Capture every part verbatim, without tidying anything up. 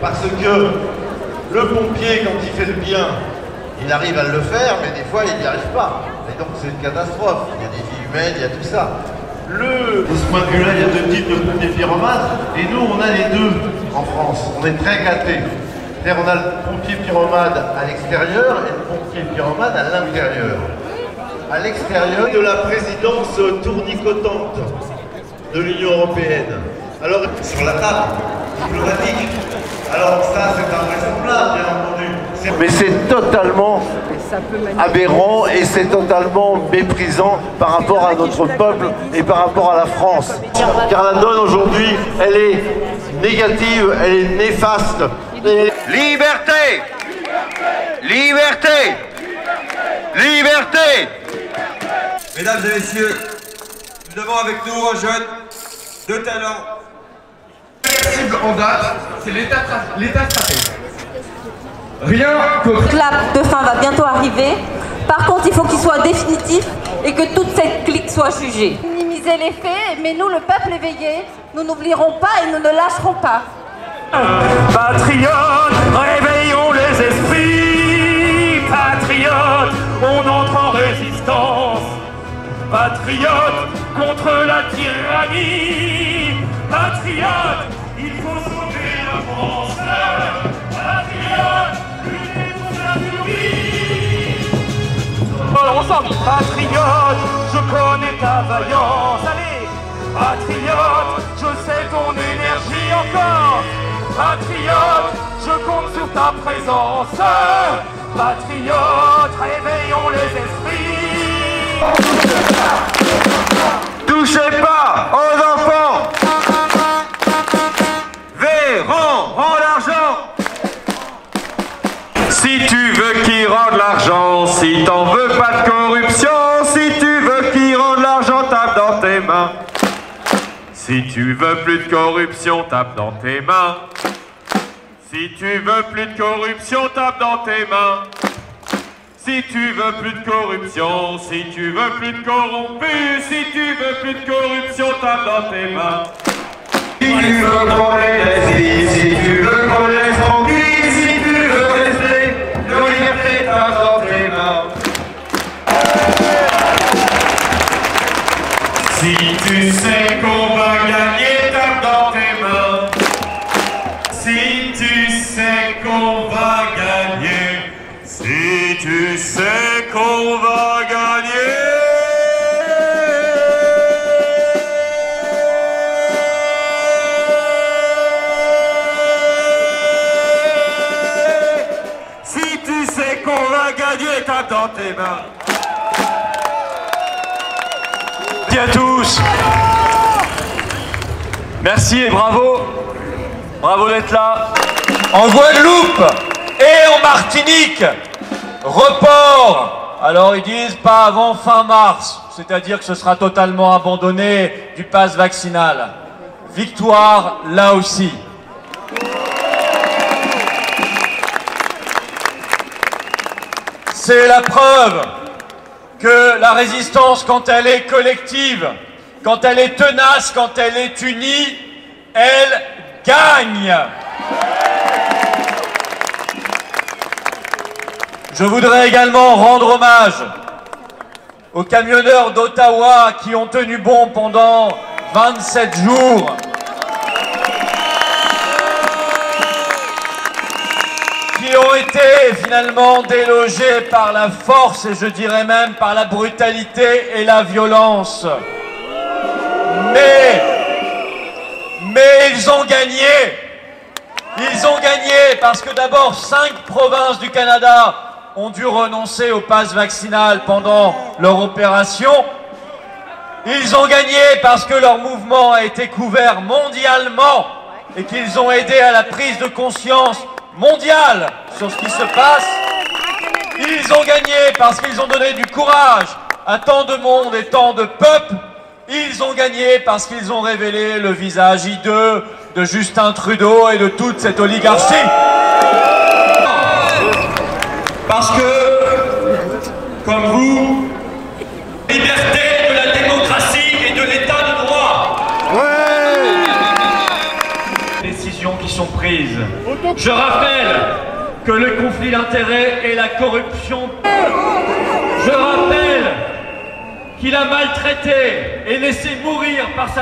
Parce que le pompier, quand il fait le bien, il arrive à le faire, mais des fois, il n'y arrive pas. Et donc, c'est une catastrophe. Il y a des vies humaines, il y a tout ça. Le... De ce point de vue-là, il y a deux types de pompiers pyromanes, et nous, on a les deux en France. On est très gâtés. C'est-à-dire, on a le pompier pyromane à l'extérieur et le pompier pyromane à l'intérieur. À l'extérieur de la présidence tournicotante de l'Union Européenne. Alors, sur la table, diplomatique. Alors, ça, c'est invraisemblable, bien entendu. Mais c'est totalement aberrant et c'est totalement méprisant par rapport à notre peuple et par rapport à la France. Car la donne aujourd'hui, elle est négative, elle est néfaste. Liberté, liberté, liberté, liberté. Mesdames et messieurs, nous avons avec nous un jeune de talent. La cible en date, c'est l'état stratégique. Rien que... Le clap de fin va bientôt arriver. Par contre, il faut qu'il soit définitif et que toute cette clique soit jugée. Minimiser les faits, mais nous, le peuple éveillé, nous n'oublierons pas et nous ne lâcherons pas. Patriotes, réveillons les esprits. Patriotes, on entre en résistance. Patriotes, contre la tyrannie. Patriotes, il faut sauver la France. Patriotes, lutter pour la survie. Alors ensemble, patriotes, je connais ta vaillance. Allez, patriotes, je sais ton énergie encore. Patriote, je compte sur ta présence. Patriote, réveillons les esprits. Touchez pas aux enfants. Verrons en l'argent. Si tu veux qu'ils rendent l'argent, si t'en veux pas de corruption, si tu veux qu'ils rendent l'argent, tape dans tes mains. Si tu veux plus de corruption, tape dans tes mains. Si tu veux plus de corruption, tape dans tes mains. Si tu veux plus de corruption, si tu veux plus de corrompus, si tu veux plus de corruption, tape dans tes mains. Si tu veux qu'on les laisse, si tu veux qu'on les laisse tranquilles, si tu veux rester, nos libertés, tape dans tes mains. Si tu sais qu'on va gagner, tape dans tes mains. Si tu sais qu'on va gagner, si tu sais qu'on va gagner, si tu sais qu'on va gagner, tape dans tes mains. Merci à tous. Merci et bravo. Bravo d'être là. En Guadeloupe et en Martinique, report. Alors ils disent pas avant fin mars, c'est-à-dire que ce sera totalement abandonné du pass vaccinal. Victoire là aussi. C'est la preuve que la résistance, quand elle est collective, quand elle est tenace, quand elle est unie, elle gagne. Je voudrais également rendre hommage aux camionneurs d'Ottawa qui ont tenu bon pendant vingt-sept jours. Qui ont été finalement délogés par la force et je dirais même par la brutalité et la violence. Mais, mais ils ont gagné. Ils ont gagné parce que d'abord cinq provinces du Canada ont dû renoncer au pass vaccinal pendant leur opération. Ils ont gagné parce que leur mouvement a été couvert mondialement et qu'ils ont aidé à la prise de conscience mondiale sur ce qui se passe. Ils ont gagné parce qu'ils ont donné du courage à tant de monde et tant de peuples. Ils ont gagné parce qu'ils ont révélé le visage hideux de Justin Trudeau et de toute cette oligarchie. Parce que, comme vous, liberté de la démocratie et de l'état de droit. Ouais. décisions qui sont prises. Je rappelle que le conflit d'intérêts et la corruption... Je rappelle qu'il a maltraité et laissé mourir par sa...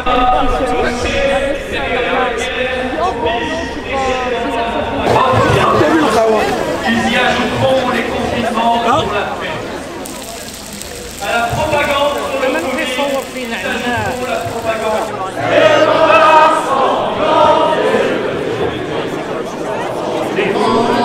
Ils y ajouteront les confinements pour la paix. À la propagande pour le Covid, ils ajouteront la propagande. Les débats sont vendus. Les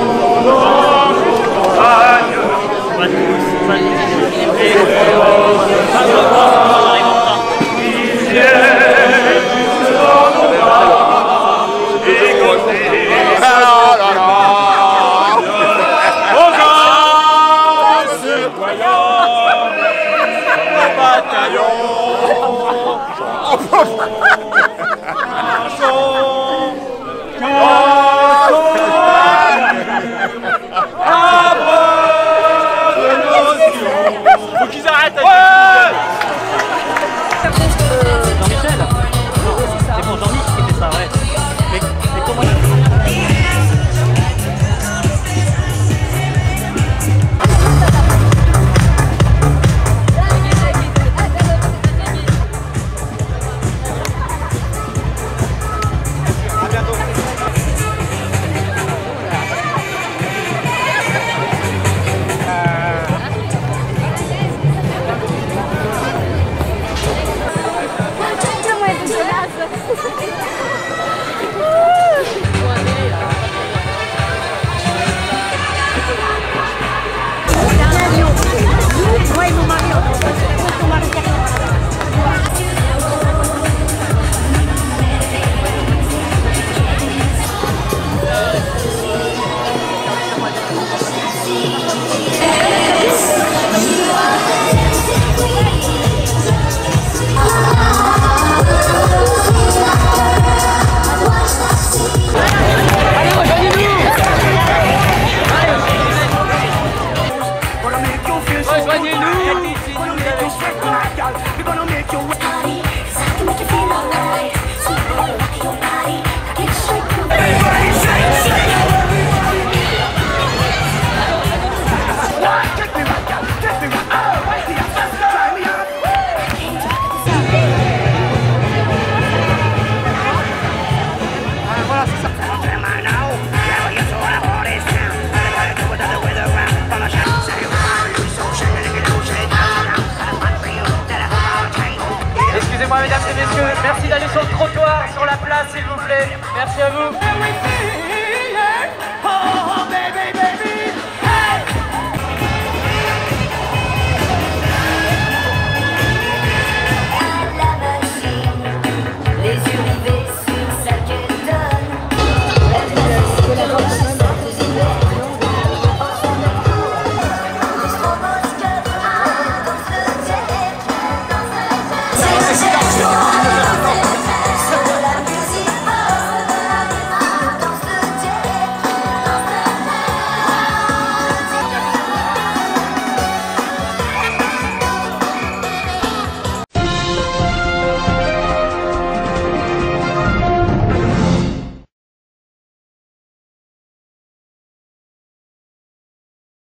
Mesdames et messieurs, merci d'aller sur le trottoir, sur la place, s'il vous plaît. Merci à vous.